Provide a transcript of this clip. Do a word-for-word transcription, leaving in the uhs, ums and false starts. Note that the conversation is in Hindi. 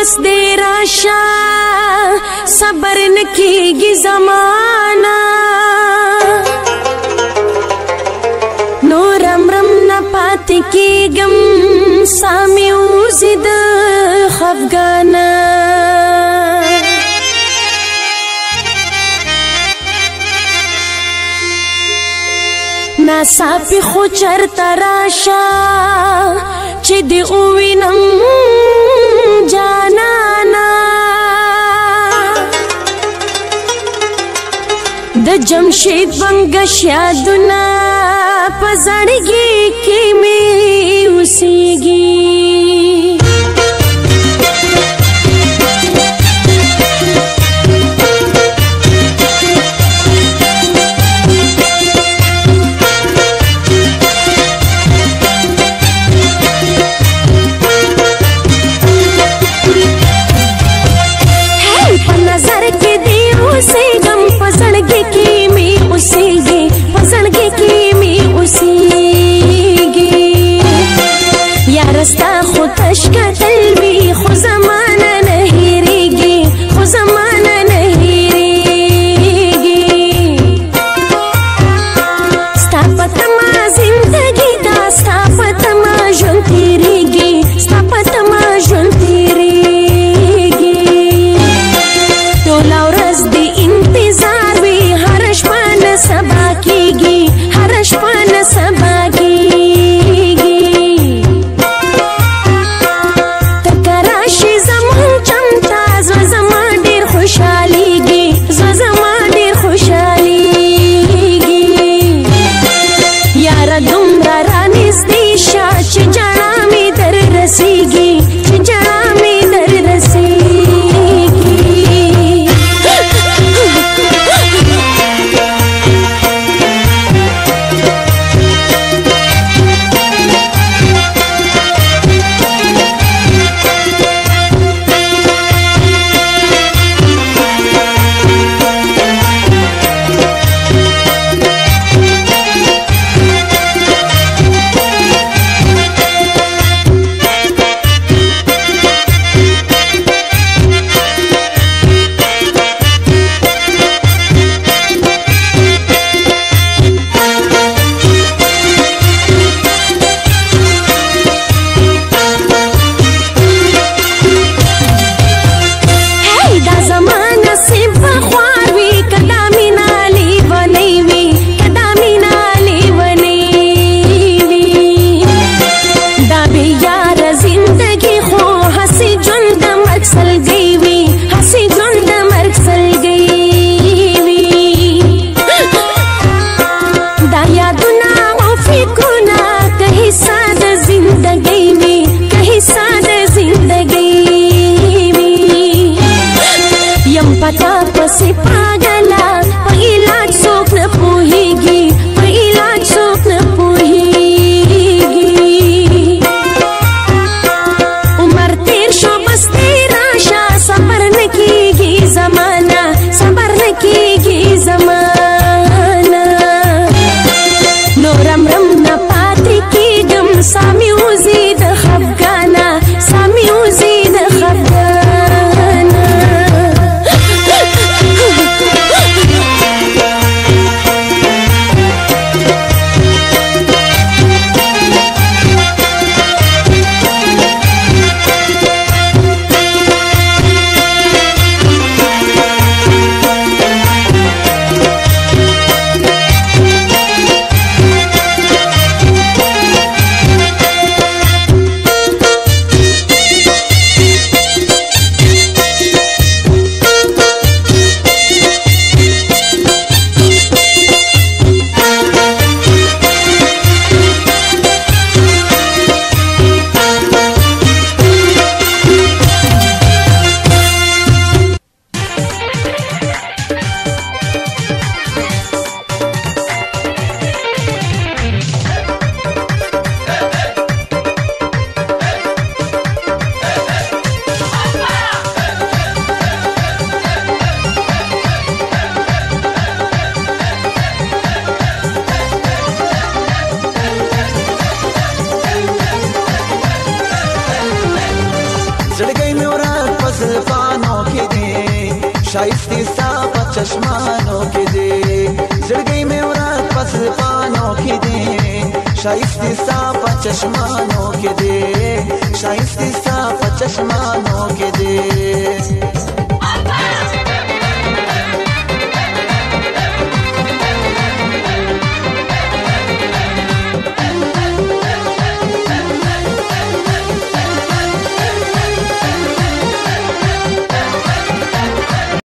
मस्दे राशा सबर न की जमाना नोरम रम न पाती की गम सामे उजिद खफगाना सापी खुचर तराशा चिद उविनम जानाना द जमशेद बंगश यादुना पजड़गी के में उसीगी तकराशी जमा शाइस्ती साफ चश्मा आँखों की दे, जड़ गई मेरा पस पानों की दे, शाइस्ती साफ चश्मा आँखों की दे, शाइस्ती साफ चश्मा आँखों की दे।